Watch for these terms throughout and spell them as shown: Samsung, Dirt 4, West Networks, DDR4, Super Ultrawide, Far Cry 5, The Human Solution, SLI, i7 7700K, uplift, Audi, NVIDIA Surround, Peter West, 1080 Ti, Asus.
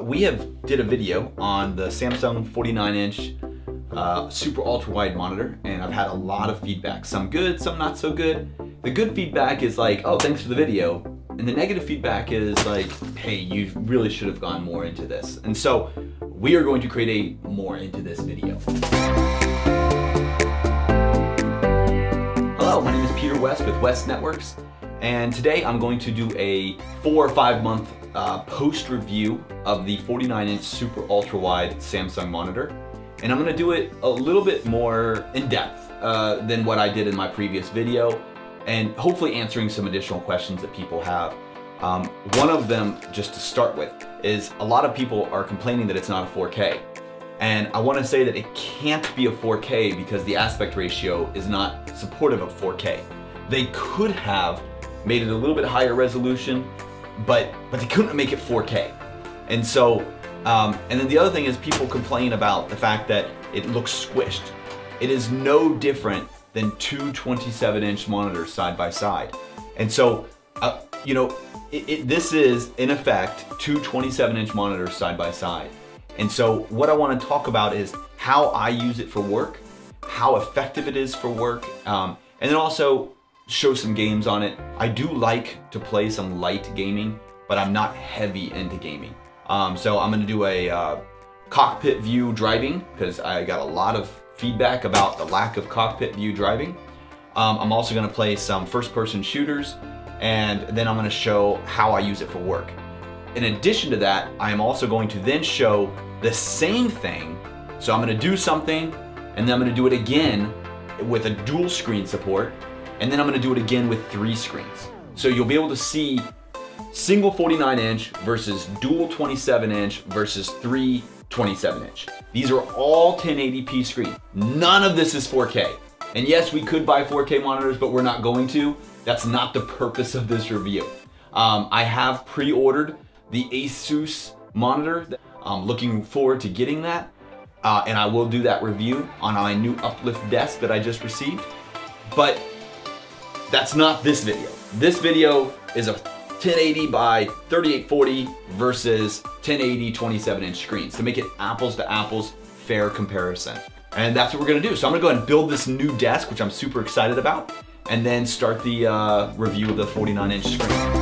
We have did a video on the Samsung 49-inch super ultra-wide monitor, and I've had a lot of feedback. Some good, some not so good. The good feedback is like, oh, thanks for the video. And the negative feedback is like, hey, you really should have gone more into this. And so we are going to create a more into this video. Hello, my name is Peter West with West Networks. And today I'm going to do a 4 or 5 month post review of the 49-inch super ultra wide Samsung monitor. And I'm gonna do it a little bit more in depth than what I did in my previous video, and hopefully answering some additional questions that people have. One of them, just to start with, is a lot of people are complaining that it's not a 4K. And I wanna say that it can't be a 4K because the aspect ratio is not supportive of 4K. They could have made it a little bit higher resolution, but they couldn't make it 4K. And so, and then the other thing is people complain about the fact that it looks squished. It is no different than two 27-inch monitors side by side. And so, you know, this is in effect two 27-inch monitors side by side. And so what I wanna talk about is how I use it for work, how effective it is for work, and then also show some games on it. I do like to play some light gaming, but I'm not heavy into gaming. So I'm gonna do a cockpit view driving, because I got a lot of feedback about the lack of cockpit view driving. I'm also gonna play some first-person shooters, and then I'm gonna show how I use it for work. In addition to that, I am also going to then show the same thing. So I'm gonna do something, and then I'm gonna do it again with a dual screen support, and then I'm gonna do it again with 3 screens. So you'll be able to see single 49-inch versus dual 27-inch versus 3 27-inch. These are all 1080p screen. None of this is 4K. And yes, we could buy 4K monitors, but we're not going to. That's not the purpose of this review. I have pre-ordered the Asus monitor. I'm looking forward to getting that. And I will do that review on my new Uplift desk that I just received. But that's not this video. This video is a 1080 by 3840 versus 1080 27-inch screens to make it apples to apples, fair comparison. And that's what we're gonna do. So I'm gonna go ahead and build this new desk, which I'm super excited about, and then start the review of the 49-inch screen.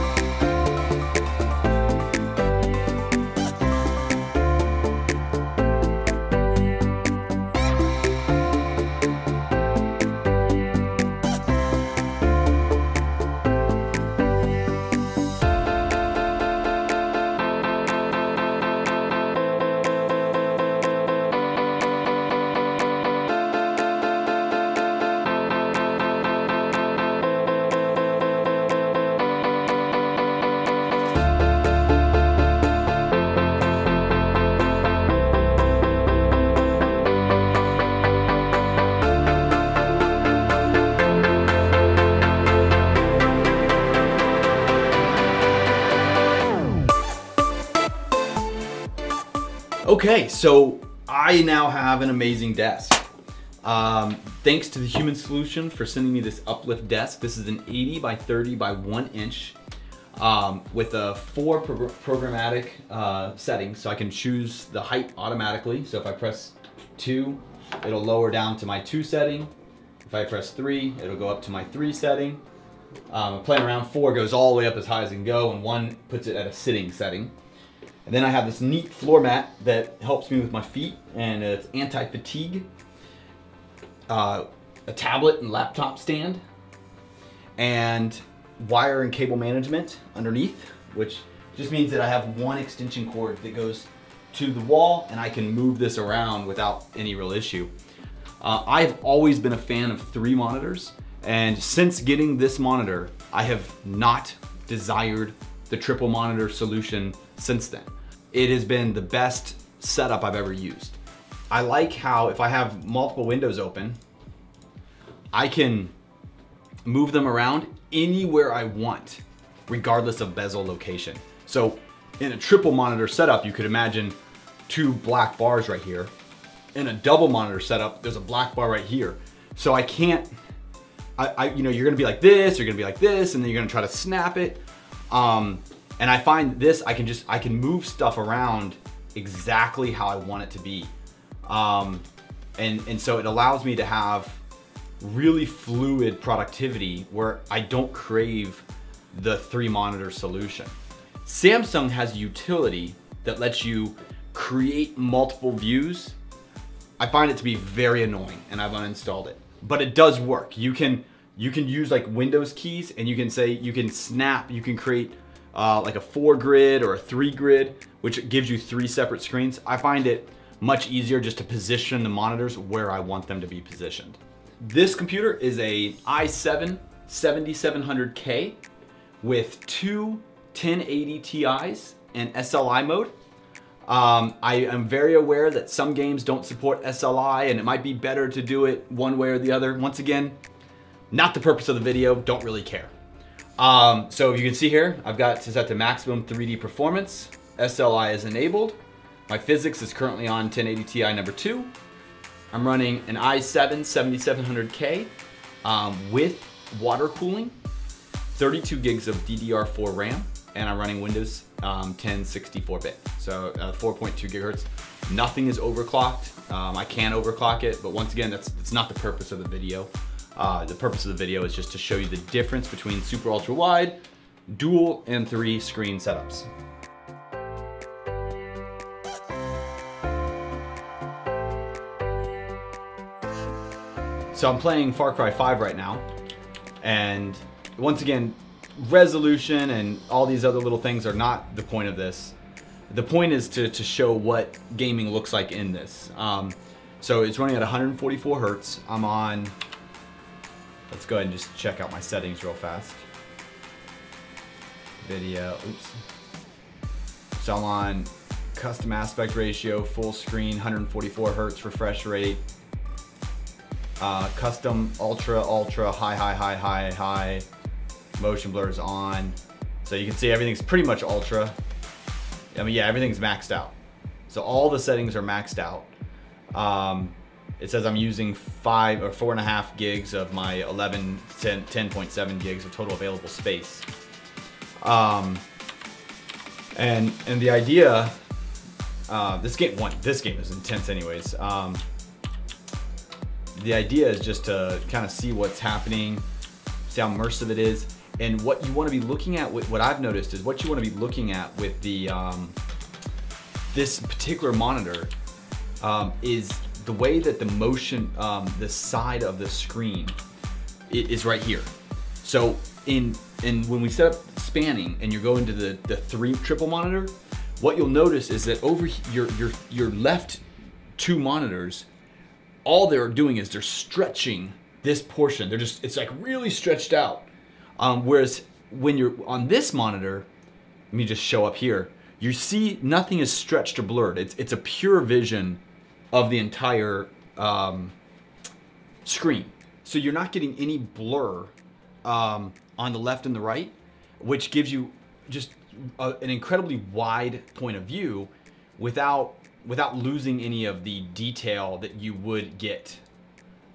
Okay, so I now have an amazing desk. Thanks to The Human Solution for sending me this Uplift desk. This is an 80 by 30 by 1 inch with a 4 programmatic setting, so I can choose the height automatically. So if I press 2, it'll lower down to my 2 setting. If I press 3, it'll go up to my 3 setting. Playing around, 4 goes all the way up as high as it can go, and 1 puts it at a sitting setting. And then I have this neat floor mat that helps me with my feet, and it's anti-fatigue, a tablet and laptop stand, and wire and cable management underneath, which just means that I have one extension cord that goes to the wall, and I can move this around without any real issue. I've always been a fan of 3 monitors, and since getting this monitor, I have not desired the triple monitor solution since then. It has been the best setup I've ever used. I like how if I have multiple windows open, I can move them around anywhere I want, regardless of bezel location. So in a triple monitor setup, you could imagine 2 black bars right here. In a double monitor setup, there's a black bar right here. So I can't, you know, you're gonna be like this, you're gonna be like this, and then you're gonna try to snap it. And I find this, I can move stuff around exactly how I want it to be. And so it allows me to have really fluid productivity where I don't crave the 3-monitor solution. Samsung has utility that lets you create multiple views. I find it to be very annoying and I've uninstalled it, but it does work. You can use like Windows keys and you can say, you can snap, you can create like a 4 grid or a 3 grid, which gives you 3 separate screens. I find it much easier just to position the monitors where I want them to be positioned. This computer is a i7 7700K with 2 1080 Ti's and SLI mode. I am very aware that some games don't support SLI and it might be better to do it one way or the other. Once again, not the purpose of the video, don't really care. So you can see here, I've got it set to maximum 3D performance. SLI is enabled. My physics is currently on 1080 Ti number 2. I'm running an i7 7700K with water cooling, 32 gigs of DDR4 RAM, and I'm running Windows 10 64-bit, so 4.2 gigahertz. Nothing is overclocked. I can overclock it, but once again, that's not the purpose of the video. The purpose of the video is just to show you the difference between super ultra wide, dual, and 3 screen setups. So I'm playing Far Cry 5 right now, and once again, resolution and all these other little things are not the point of this. The point is to show what gaming looks like in this. So it's running at 144 hertz. I'm on, let's go ahead and just check out my settings real fast. Video, oops. So I'm on custom aspect ratio, full screen, 144 hertz refresh rate, custom ultra, ultra, high, high, high, high, high, motion blur is on. So you can see everything's pretty much ultra. I mean, yeah, everything's maxed out. So all the settings are maxed out. It says I'm using 4.5 gigs of my 10.7 gigs of total available space. And the idea, this game is intense anyways. The idea is just to kind of see what's happening, see how immersive it is. And what you want to be looking at, what I've noticed is what you want to be looking at with the, this particular monitor is the way that the motion, the side of the screen is right here. So when we set up spanning and you go into the 3 triple monitor, what you'll notice is that over your left 2 monitors, all they're doing is they're stretching this portion. They're just, it's like really stretched out. Whereas when you're on this monitor, let me just show up here, you see nothing is stretched or blurred. It's a pure vision of the entire screen. So you're not getting any blur on the left and the right, which gives you just an incredibly wide point of view without losing any of the detail that you would get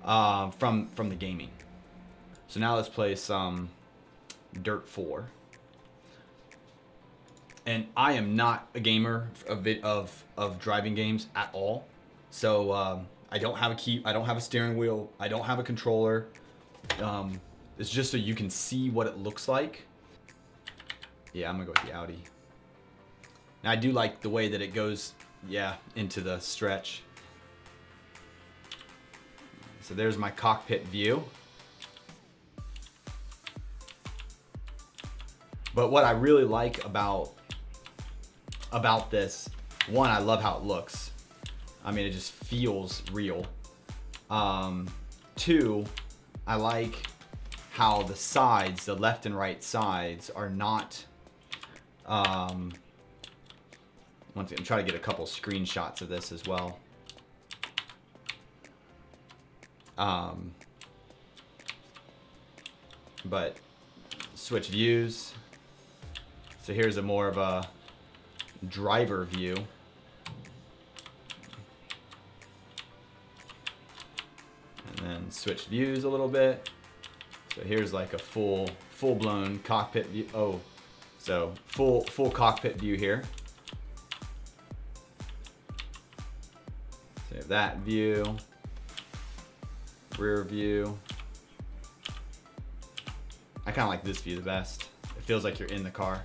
from the gaming. So now let's play some Dirt 4. And I am not a gamer of driving games at all. So I don't have a key, I don't have a steering wheel, I don't have a controller. It's just so you can see what it looks like. Yeah, I'm gonna go with the Audi. Now I do like the way that it goes, yeah, into the stretch. So there's my cockpit view. But what I really like about this, one, I love how it looks. I mean, it just feels real. 2, I like how the sides, the left and right sides are not, once again, try to get a couple screenshots of this as well. But switch views. So here's a more of a driver view. And switch views a little bit. So here's like a full blown cockpit view. Oh, So full cockpit view here. So you have that view, rear view. I kind of like this view the best. It feels like you're in the car.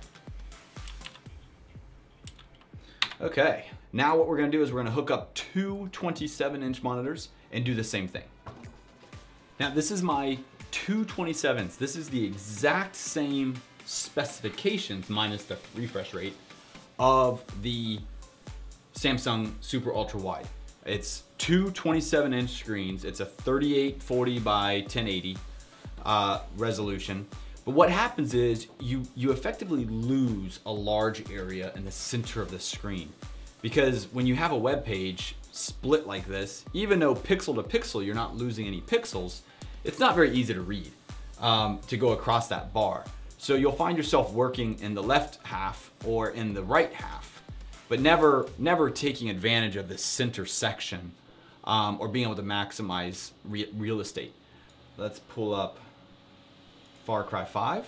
Okay, now what we're gonna do is we're gonna hook up two 27-inch monitors and do the same thing. Now this is my two 27s. This is the exact same specifications minus the refresh rate of the Samsung Super Ultra Wide. It's two 27-inch screens. It's a 3840 by 1080 resolution. But what happens is you effectively lose a large area in the center of the screen, because when you have a web page split like this, even though pixel to pixel, you're not losing any pixels, it's not very easy to read to go across that bar. So you'll find yourself working in the left half or in the right half, but never taking advantage of the center section or being able to maximize real estate. Let's pull up Far Cry 5.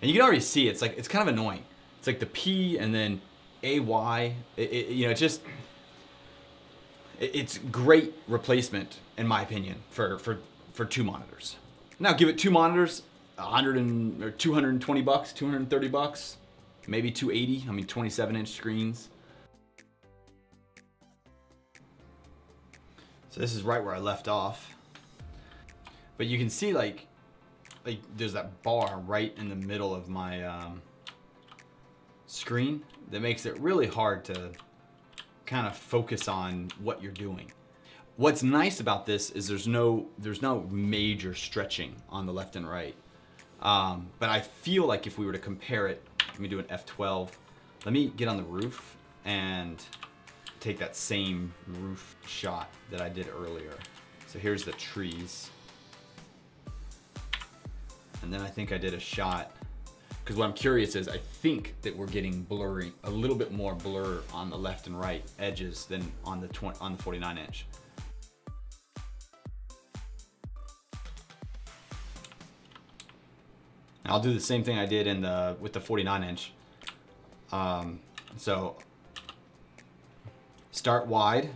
And you can already see it's like, it's kind of annoying. It's like the P and then AY, you know, it's great replacement in my opinion for two monitors. Now give it two monitors, 220 bucks, 230 bucks, maybe 280, I mean 27-inch screens. So this is right where I left off. But you can see like there's that bar right in the middle of my screen that makes it really hard to kind of focus on what you're doing. What's nice about this is there's no major stretching on the left and right. But I feel like if we were to compare it, let me do an F12. Let me get on the roof and take that same roof shot that I did earlier. So here's the trees. And then I think I did a shot, because what I'm curious is I think that we're getting blurry, a little bit more blur on the left and right edges than on the 49-inch. I'll do the same thing I did in the with the 49-inch. So start wide,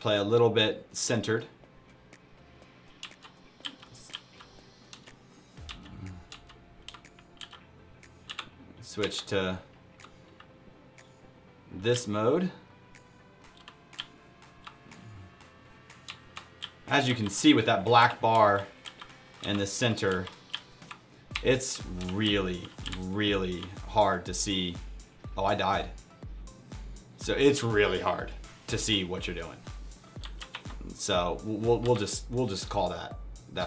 play a little bit centered. Switch to this mode. As you can see with that black bar in the center, it's really hard to see. Oh, I died. So it's really hard to see what you're doing. So we'll just call that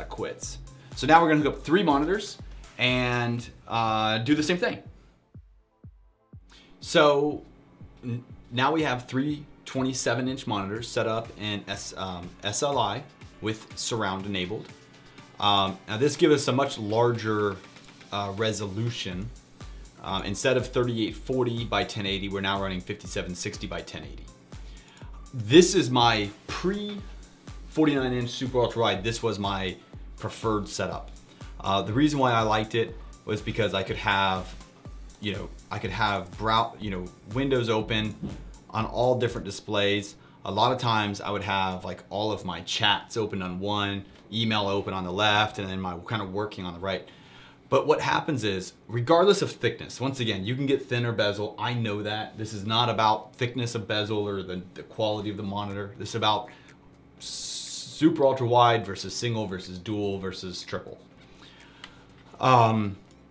a quits. So now we're gonna hook up three monitors and do the same thing. So now we have three 27-inch monitors set up in SLI with surround enabled. Now this gives us a much larger resolution. Instead of 3840 by 1080, we're now running 5760 by 1080. This is my pre-49-inch Super Ultra Wide. This was my preferred setup. The reason why I liked it was because I could have windows open on all different displays. A lot of times I would have like all of my chats open on one, email open on the left, and then my kind of working on the right. But what happens is, regardless of thickness, once again, you can get thinner bezel. I know that. This is not about thickness of bezel or the quality of the monitor. This is about super ultra wide versus single versus dual versus triple.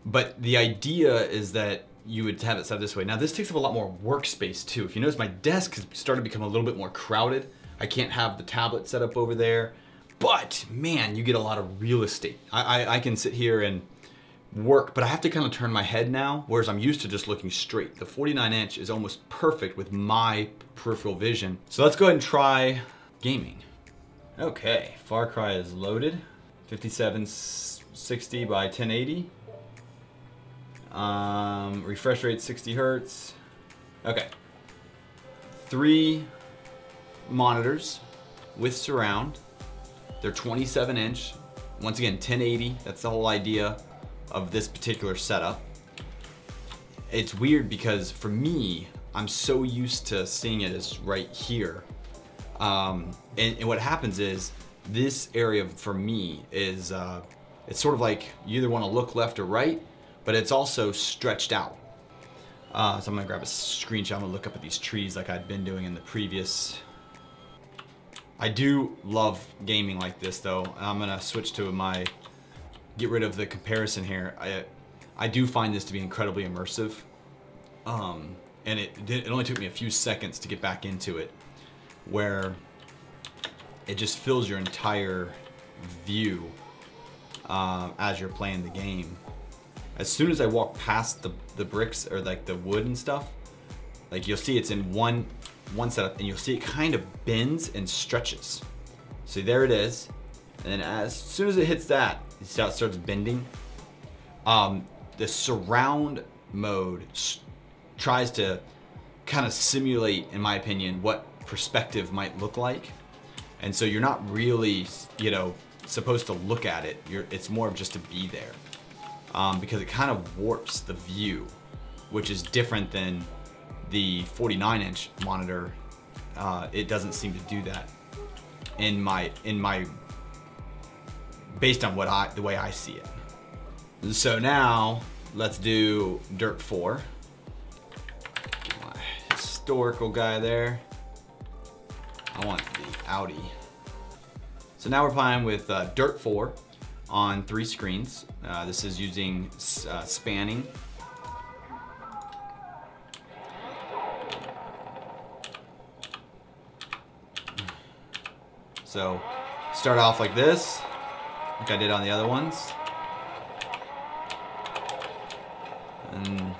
But the idea is that you would have it set this way. Now this takes up a lot more workspace too. If you notice, my desk has started to become a little bit more crowded. I can't have the tablet set up over there, but man, you get a lot of real estate. I can sit here and work, but I have to kind of turn my head now, whereas I'm used to just looking straight. The 49-inch is almost perfect with my peripheral vision. So let's go ahead and try gaming. Okay, Far Cry is loaded. 5760 by 1080. Refresh rate 60 hertz. Okay. Three monitors with surround. They're 27-inch. Once again, 1080. That's the whole idea. of this particular setup. It's weird because for me, I'm so used to seeing it as right here. And what happens is this area for me is, it's sort of like you either want to look left or right, but it's also stretched out. So I'm gonna grab a screenshot. I'm gonna look up at these trees like I'd been doing in the previous. I do love gaming like this though. I'm gonna switch to my, get rid of the comparison here. I do find this to be incredibly immersive. And it only took me a few seconds to get back into it, where it just fills your entire view as you're playing the game. As soon as I walk past the bricks or like the wood and stuff, like you'll see it's in one setup and you'll see it kind of bends and stretches. So there it is. And then as soon as it hits that, it starts bending. The surround mode tries to kind of simulate, in my opinion, what perspective might look like. And so you're not really, you know, supposed to look at it. It's more of just to be there. Because it kind of warps the view, which is different than the 49-inch monitor. It doesn't seem to do that in my based on what the way I see it. So now let's do Dirt 4. My historical guy there. I want the Audi. So now we're playing with Dirt 4 on 3 screens. This is using spanning. So start off like this, like I did on the other ones. And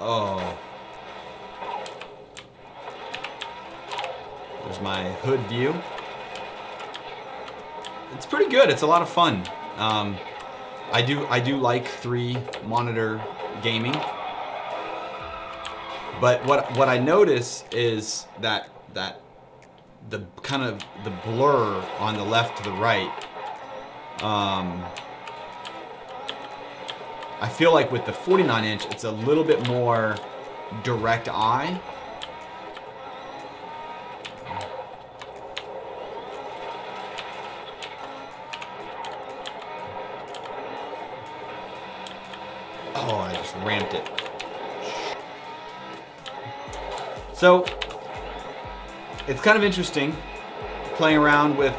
oh, there's my hood view. It's pretty good. It's a lot of fun. I do like 3 monitor gaming, but what I notice is that the kind of the blur on the left to the right. I feel like with the 49-inch, it's a little bit more direct eye. Oh, I just ramped it. So, it's kind of interesting playing around with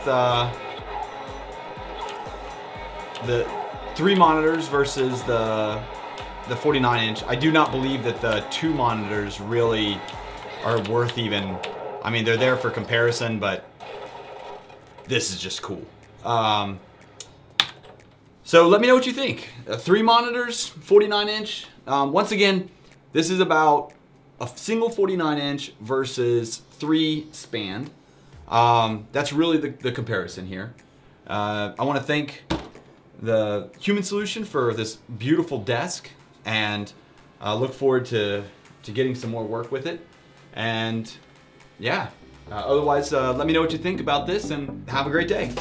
the 3 monitors versus the 49-inch. I do not believe that the 2 monitors really are worth even, I mean, they're there for comparison, but this is just cool. So let me know what you think. 3 monitors, 49-inch. Once again, this is about a single 49-inch versus 3 spanned. That's really the comparison here. I want to thank The Human Solution for this beautiful desk, and look forward to getting some more work with it. And yeah, otherwise, let me know what you think about this, and have a great day.